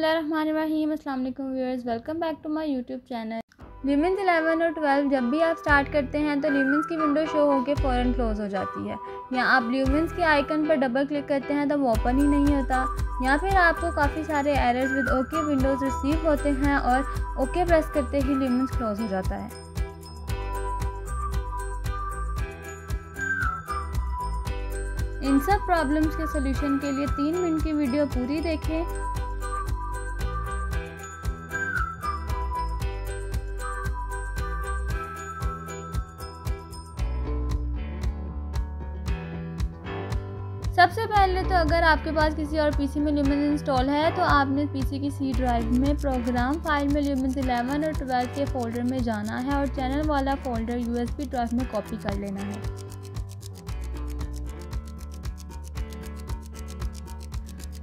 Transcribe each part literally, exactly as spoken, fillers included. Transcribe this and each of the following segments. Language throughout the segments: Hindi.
बिस्मिल्लाहिर्रहमानिर्रहीम। अस्सलाम वालेकुम viewers, welcome back to my YouTube channel. Lumions eleven और ट्वेल्व जब भी आप स्टार्ट करते हैं तो ल्यूमियंस की विंडो शो होकर फ़ौरन क्लोज़ हो जाती है, या आप ल्यूमियंस के आइकन पर डबल क्लिक करते हैं तो वो ओपन ही नहीं होता, या फिर आपको काफ़ी सारे errors with okay Windows receive होते हैं और ओके प्रेस करते ही ल्यूमियंस क्लोज़ हो जाता है। इन सब प्रॉब्लम्स के सॉल्यूशन के लिए तीन मिनट की वीडियो पूरी देखें। सबसे पहले तो अगर आपके पास किसी और पीसी में ल्यूमियंस इंस्टॉल है तो आपने पीसी की सी ड्राइव में प्रोग्राम फाइल में ल्यूमियंस इलेवन और ट्वेल्व के फोल्डर में जाना है और चैनल वाला फोल्डर यूएसबी ड्राइव में कॉपी कर लेना है।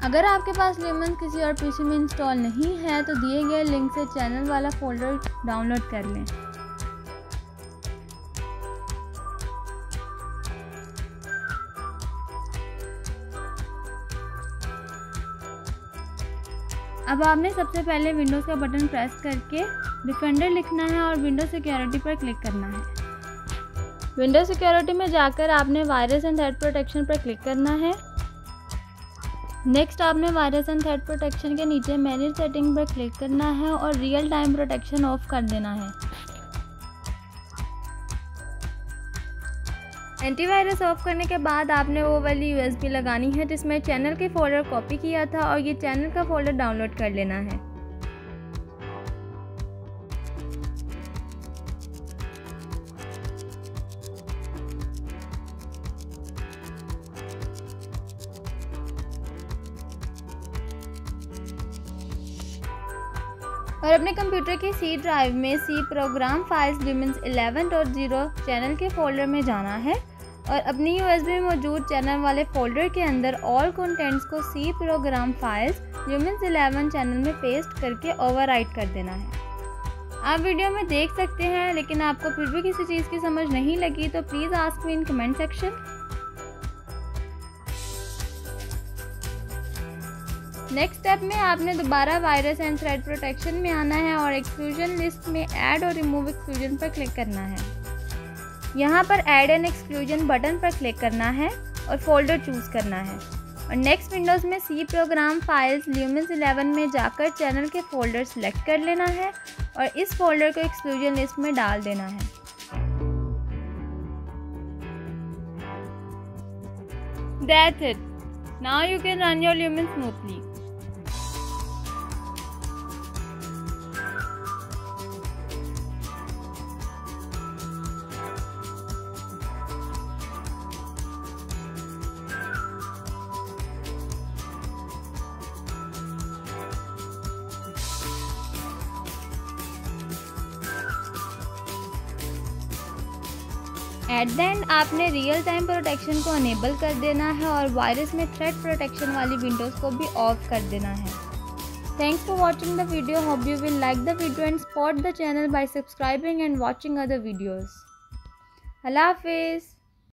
अगर आपके पास ल्यूमियंस किसी और पीसी में इंस्टॉल नहीं है तो दिए गए लिंक से चैनल वाला फोल्डर डाउनलोड कर लें। अब आपने सबसे पहले विंडोज का बटन प्रेस करके डिफेंडर लिखना है और विंडो सिक्योरिटी पर क्लिक करना है। विंडो सिक्योरिटी में जाकर आपने वायरस एंड थ्रेट प्रोटेक्शन पर क्लिक करना है। नेक्स्ट आपने वायरस एंड थ्रेट प्रोटेक्शन के नीचे मैनेज सेटिंग पर क्लिक करना है और रियल टाइम प्रोटेक्शन ऑफ कर देना है। एंटीवायरस ऑफ करने के बाद आपने वो वाली यूएसबी लगानी है जिसमें चैनल के फोल्डर कॉपी किया था और ये चैनल का फोल्डर डाउनलोड कर लेना है। और अपने कंप्यूटर की सी ड्राइव में C program files Lumions eleven point zero channel के फोल्डर में जाना है और अपनी यूएसबी में मौजूद चैनल वाले फोल्डर के अंदर ऑल कंटेंट्स को C program files Lumions eleven channel में पेस्ट करके ओवरराइट कर देना है। आप वीडियो में देख सकते हैं, लेकिन आपको फिर भी किसी चीज़ की समझ नहीं लगी तो please ask me in comment section. Next step में आपने दोबारा वायरस एंड थ्रेट प्रोटेक्शन में आना है और एक्सक्लूजन लिस्ट में ऐड और रिमूव एक्सक्लूजन पर क्लिक करना है। यहाँ पर ऐड एन एक्सक्लूजन बटन पर क्लिक करना है और फोल्डर चूज़ करना है और नेक्स्ट विंडोज़ में C program files Lumions eleven में जाकर चैनल के फोल्डर सेलेक्ट कर लेना है और इस फोल्डर को एक्सक्लूजन लिस्ट में डाल देना है। That's it. Now you can run your lumen smoothly. At the end आपने रियल टाइम प्रोटेक्शन को अनेबल कर देना है और वायरस में थ्रेट प्रोटेक्शन वाली विंडोज़ को भी ऑफ कर देना है। Thanks for watching the video. Hope you will like the video and support the channel by subscribing and watching other videos. अल्लाह हाफिज़।